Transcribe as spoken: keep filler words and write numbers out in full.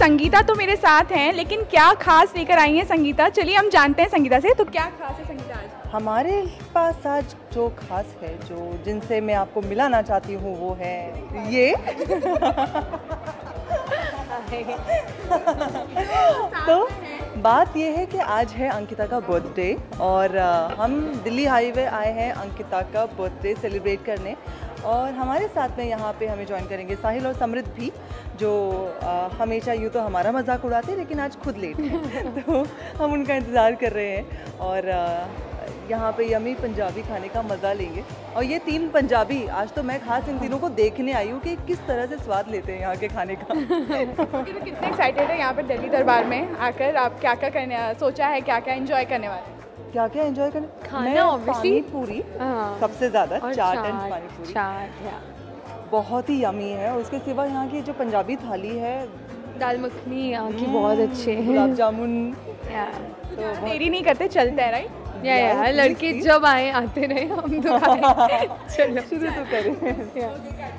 संगीता तो मेरे साथ हैं, लेकिन क्या खास लेकर आई हैं संगीता? चलिए हम जानते हैं संगीता से, तो क्या खास है संगीता आज हमारे पास? आज जो खास है, जो जिनसे मैं आपको मिलाना चाहती हूँ, वो है ये तो बात यह है कि आज है अंकिता का बर्थडे और हम दिल्ली हाईवे आए हैं अंकिता का बर्थडे सेलिब्रेट करने, और हमारे साथ में यहाँ पे हमें ज्वाइन करेंगे साहिल और समृद्ध भी, जो हमेशा यूँ तो हमारा मजाक उड़ाते हैं लेकिन आज खुद लेट हैं तो हम उनका इंतज़ार कर रहे हैं और यहाँ पे यमी पंजाबी खाने का मज़ा लेंगे। और ये तीन पंजाबी, आज तो मैं खास इन तीनों को देखने आई हूँ कि किस तरह से स्वाद लेते हैं यहाँ के खाने का। कितने एक्साइटेड है यहाँ पर दिल्ली दरबार में आकर? आप क्या क्या करने सोचा है, क्या क्या एंजॉय करने वाले? क्या क्या एंजॉय करने? खाना ऑब्वियसली, पूरी सबसे ज़्यादा, चाट एंड पानी पूरी, चाट बहुत ही यमी है। उसके सिवा यहाँ की जो पंजाबी थाली है, दाल मखनी यहाँ की बहुत अच्छे है, गुलाब जामुन। देरी नहीं करते, चलते हैं राइट? या या, या लड़के जब आए आते रहे, हम तो आए। चलो शुरू तो करें।